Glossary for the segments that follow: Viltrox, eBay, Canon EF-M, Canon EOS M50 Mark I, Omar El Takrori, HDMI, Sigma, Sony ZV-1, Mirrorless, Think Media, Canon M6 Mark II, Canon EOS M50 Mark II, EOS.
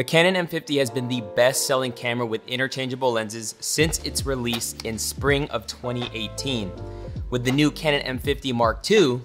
The Canon M50 has been the best-selling camera with interchangeable lenses since its release in spring of 2018. With the new Canon M50 Mark II,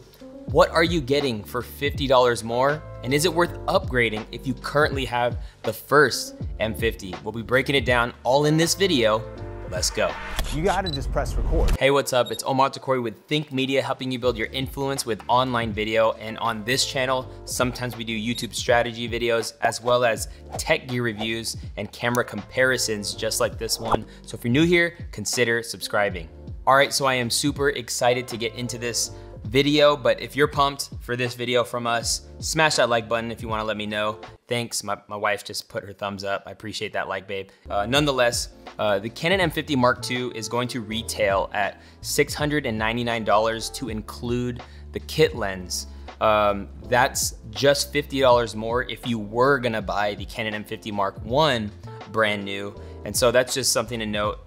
what are you getting for $50 more? And is it worth upgrading if you currently have the first M50? We'll be breaking it down all in this video. Let's go. You gotta just press record. Hey, what's up? It's Omar El Takrori with Think Media, helping you build your influence with online video. And on this channel, sometimes we do YouTube strategy videos, as well as tech gear reviews and camera comparisons, just like this one. So if you're new here, consider subscribing. All right, so I am super excited to get into this video, but if you're pumped for this video from us, smash that like button if you wanna let me know. Thanks, my wife just put her thumbs up. I appreciate that like, babe. Nonetheless, the Canon M50 Mark II is going to retail at $699 to include the kit lens. That's just $50 more if you were gonna buy the Canon M50 Mark I brand new. And so that's just something to note,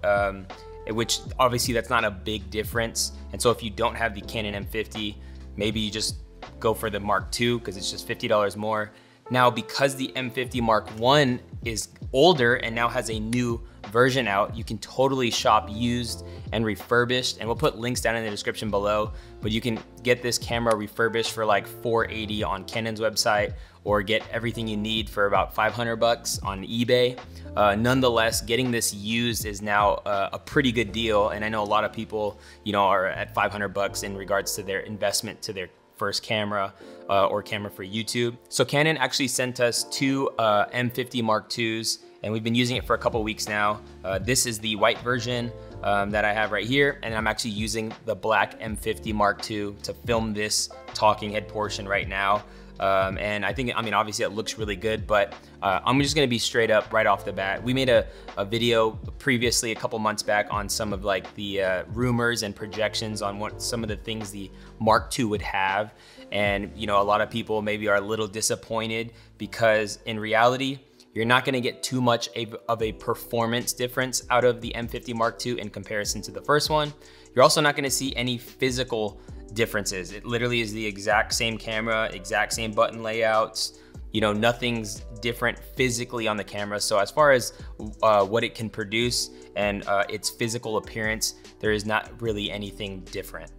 which obviously that's not a big difference. And so if you don't have the Canon M50, maybe you just go for the Mark II because it's just $50 more. Now, because the M50 Mark I is older and now has a new version out, you can totally shop used and refurbished, and we'll put links down in the description below, but you can get this camera refurbished for like $480 on Canon's website, or get everything you need for about 500 bucks on eBay. Nonetheless, getting this used is now a pretty good deal, and I know a lot of people, you know, are at 500 bucks in regards to their investment to their first camera or camera for YouTube. So Canon actually sent us two M50 Mark IIs, and we've been using it for a couple weeks now. This is the white version that I have right here, and I'm actually using the black M50 Mark II to film this talking head portion right now. And I mean, obviously it looks really good, but I'm just gonna be straight up right off the bat. We made a video previously a couple months back on some of like the rumors and projections on what some of the things the Mark II would have. And you know, a lot of people maybe are a little disappointed because in reality, you're not gonna get too much of a performance difference out of the M50 Mark II in comparison to the first one. You're also not gonna see any physical differences. It literally is the exact same camera, exact same button layouts, you know, nothing's different physically on the camera. So as far as what it can produce and its physical appearance, there is not really anything different.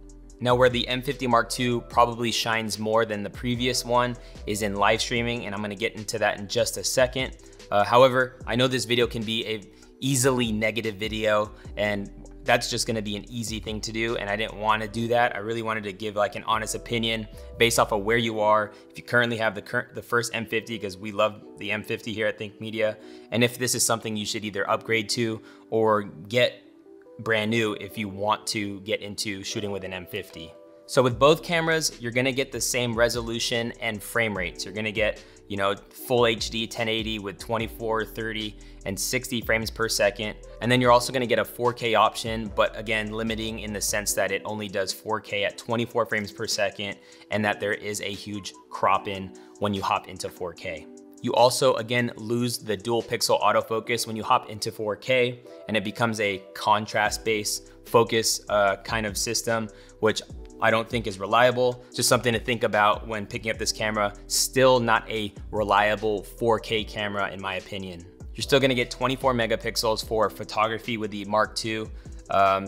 Now, where the M50 Mark II probably shines more than the previous one is in live streaming, and I'm gonna get into that in just a second. However, I know this video can be an easily negative video, and that's just gonna be an easy thing to do, and I didn't wanna do that. I really wanted to give like an honest opinion based off of where you are, if you currently have the first M50, because we love the M50 here at Think Media, and if this is something you should either upgrade to or get brand new if you want to get into shooting with an M50. So with both cameras, you're gonna get the same resolution and frame rates. You're gonna get, you know, full HD 1080 with 24, 30, and 60 frames per second. And then you're also gonna get a 4K option, but again, limiting in the sense that it only does 4K at 24 frames per second, and that there is a huge crop in when you hop into 4K. You also, again, lose the dual pixel autofocus when you hop into 4K, and it becomes a contrast-based focus kind of system, which I don't think is reliable. Just something to think about when picking up this camera. Still not a reliable 4K camera, in my opinion. You're still gonna get 24 megapixels for photography with the Mark II,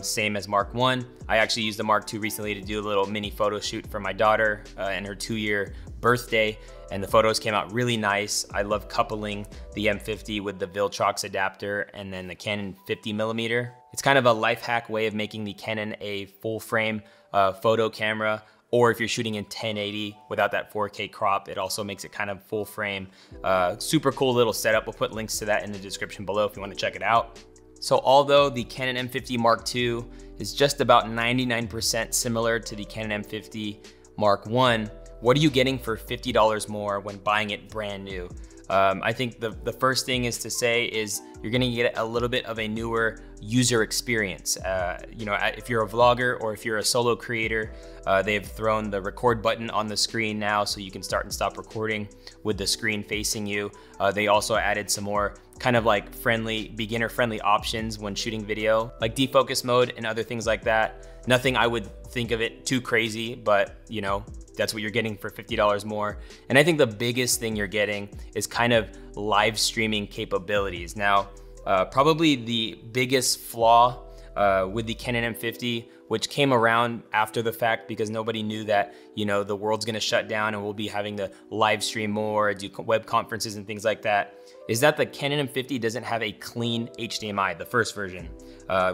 same as Mark I. I actually used the Mark II recently to do a little mini photo shoot for my daughter and her 2-year birthday, and the photos came out really nice. I love coupling the M50 with the Viltrox adapter and then the Canon 50mm. It's kind of a life hack way of making the Canon a full frame photo camera, or if you're shooting in 1080 without that 4K crop, it also makes it kind of full frame. Super cool little setup. We'll put links to that in the description below if you wanna check it out. So although the Canon M50 Mark II is just about 99% similar to the Canon M50 Mark I, what are you getting for $50 more when buying it brand new? I think the first thing is to say is you're gonna get a little bit of a newer user experience. You know, if you're a vlogger or if you're a solo creator, they've thrown the record button on the screen now, so you can start and stop recording with the screen facing you. They also added some more kind of like friendly, beginner-friendly options when shooting video, like defocus mode and other things like that. Nothing I would think of it too crazy, but you know, That's what you're getting for $50 more. And I think the biggest thing you're getting is kind of live streaming capabilities. Now, probably the biggest flaw with the Canon M50, which came around after the fact because nobody knew that, you know, the world's gonna shut down and we'll be having to live stream more, do web conferences and things like that, is that the Canon M50 doesn't have a clean HDMI, the first version.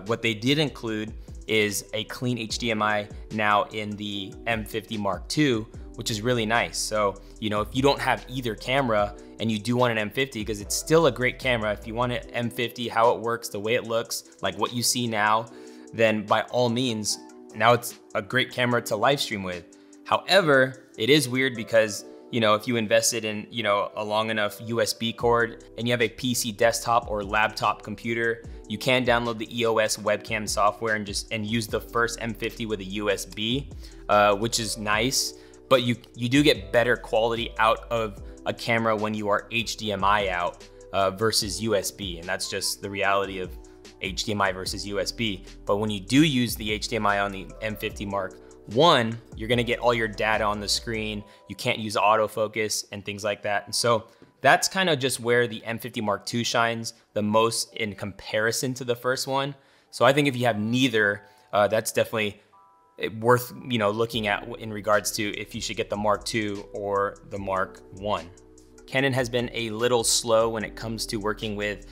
What they did include is a clean HDMI now in the M50 Mark II, which is really nice. So, you know, if you don't have either camera and you do want an M50, because it's still a great camera, if you want an M50, how it works, the way it looks, like what you see now, then by all means, now it's a great camera to live stream with. However, it is weird because, you know, if you invested in, you know, a long enough USB cord and you have a PC desktop or laptop computer, you can download the EOS webcam software and use the first M50 with a USB, which is nice, but you do get better quality out of a camera when you are HDMI out versus USB. And that's just the reality of HDMI versus USB. But when you do use the HDMI on the M50 Mark I, you're gonna get all your data on the screen. You can't use autofocus and things like that. And so that's kind of just where the M50 Mark II shines the most in comparison to the first one. So I think if you have neither, that's definitely worth, you know, looking at in regards to if you should get the Mark II or the Mark I. Canon has been a little slow when it comes to working with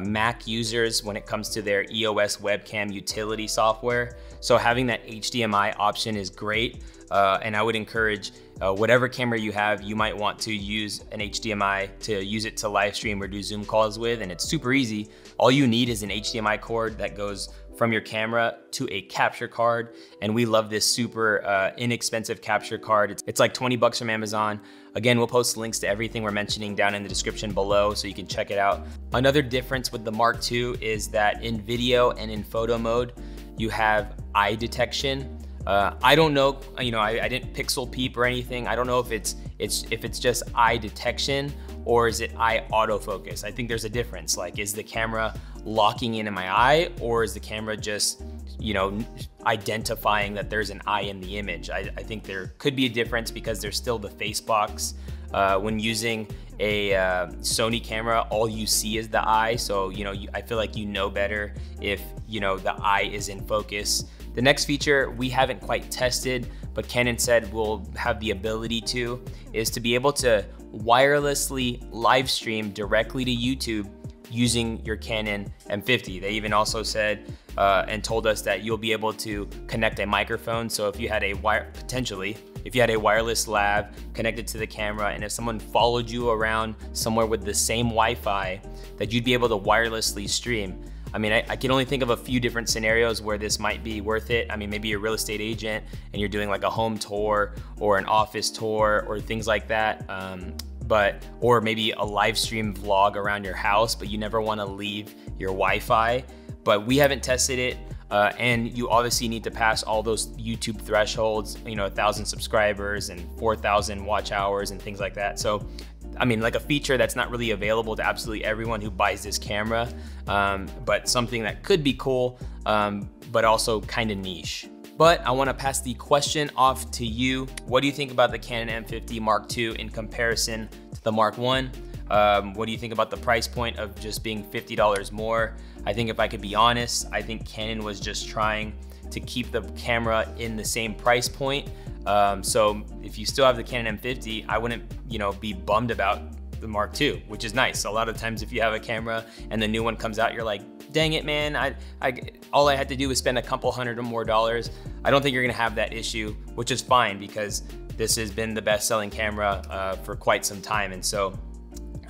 Mac users when it comes to their EOS webcam utility software. So having that HDMI option is great. And I would encourage whatever camera you have, you might want to use an HDMI to use it to live stream or do Zoom calls with. And it's super easy. All you need is an HDMI cord that goes from your camera to a capture card. And we love this super inexpensive capture card. It's like 20 bucks from Amazon. Again, we'll post links to everything we're mentioning down in the description below so you can check it out. Another difference with the Mark II is that in video and in photo mode, you have eye detection. I don't know, you know, I didn't pixel peep or anything. I don't know if it's just eye detection or is it eye autofocus. I think there's a difference. Like, is the camera locking in my eye, or is the camera just, you know, identifying that there's an eye in the image? I think there could be a difference because there's still the face box. When using a Sony camera, all you see is the eye. So, you know, I feel like you know better if, you know, the eye is in focus. The next feature we haven't quite tested, but Canon said we'll have the ability to, is to be able to wirelessly live stream directly to YouTube using your Canon M50. They even also said and told us that you'll be able to connect a microphone. So if you had a wireless lav connected to the camera, and if someone followed you around somewhere with the same Wi-Fi, that you'd be able to wirelessly stream. I mean, I can only think of a few different scenarios where this might be worth it. I mean, maybe you're a real estate agent and you're doing like a home tour or an office tour or things like that. Or maybe a live stream vlog around your house, but you never wanna leave your Wi-Fi. But we haven't tested it. And you obviously need to pass all those YouTube thresholds, you know, 1,000 subscribers and 4,000 watch hours and things like that. So, I mean, like a feature that's not really available to absolutely everyone who buys this camera, but something that could be cool, but also kind of niche. But I wanna pass the question off to you. What do you think about the Canon M50 Mark II in comparison to the Mark I? What do you think about the price point of just being $50 more? I think if I could be honest, I think Canon was just trying to keep the camera in the same price point. So if you still have the Canon M50, I wouldn't, you know, be bummed about the Mark II, which is nice. A lot of times if you have a camera and the new one comes out, you're like, dang it, man, all I had to do was spend a couple hundred or more dollars. I don't think you're gonna have that issue, which is fine because this has been the best selling camera for quite some time. And so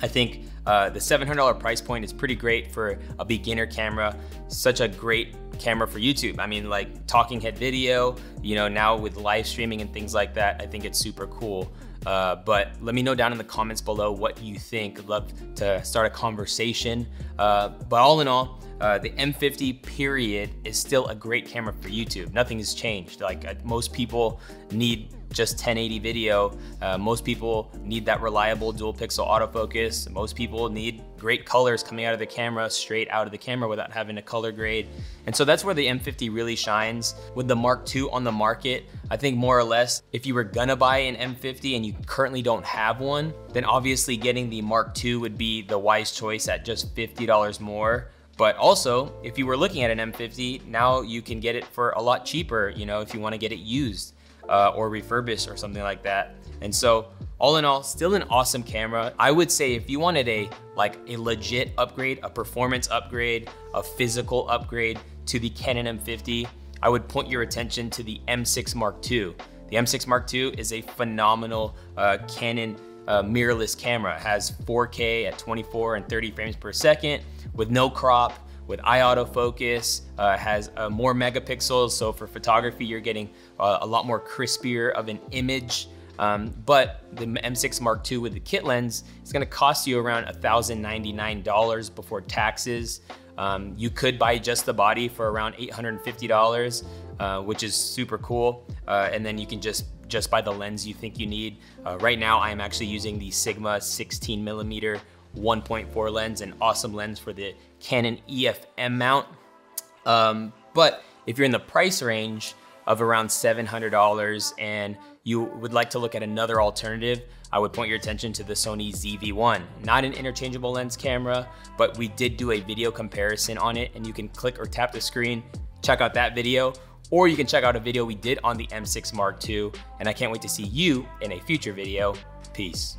I think the $700 price point is pretty great for a beginner camera, such a great camera for YouTube. I mean, like talking head video, you know, now with live streaming and things like that, I think it's super cool. But let me know down in the comments below what you think. I'd love to start a conversation. But all in all, the M50 period is still a great camera for YouTube. Nothing has changed. Like most people need just 1080 video. Most people need that reliable dual pixel autofocus. Most people need great colors coming out of the camera, straight out of the camera without having to color grade. And so that's where the M50 really shines. With the Mark II on the market, I think more or less, if you were gonna buy an M50 and you currently don't have one, then obviously getting the Mark II would be the wise choice at just $50 more. But also, if you were looking at an M50, now you can get it for a lot cheaper, you know, if you wanna get it used or refurbished or something like that. And so, all in all, still an awesome camera. I would say if you wanted a legit upgrade, a performance upgrade, a physical upgrade to the Canon M50, I would point your attention to the M6 Mark II. The M6 Mark II is a phenomenal Canon mirrorless camera. It has 4K at 24 and 30 frames per second with no crop, with eye autofocus, has more megapixels. So for photography, you're getting a lot more crispier of an image. But the M6 Mark II with the kit lens is gonna cost you around $1,099 before taxes. You could buy just the body for around $850, which is super cool. And then you can just buy the lens you think you need. Right now, I am actually using the Sigma 16mm 1.4 lens, an awesome lens for the Canon EF-M mount. But if you're in the price range of around $700 and you would like to look at another alternative, I would point your attention to the Sony ZV-1. Not an interchangeable lens camera, but we did do a video comparison on it, and you can click or tap the screen, check out that video, or you can check out a video we did on the M6 Mark II, and I can't wait to see you in a future video. Peace.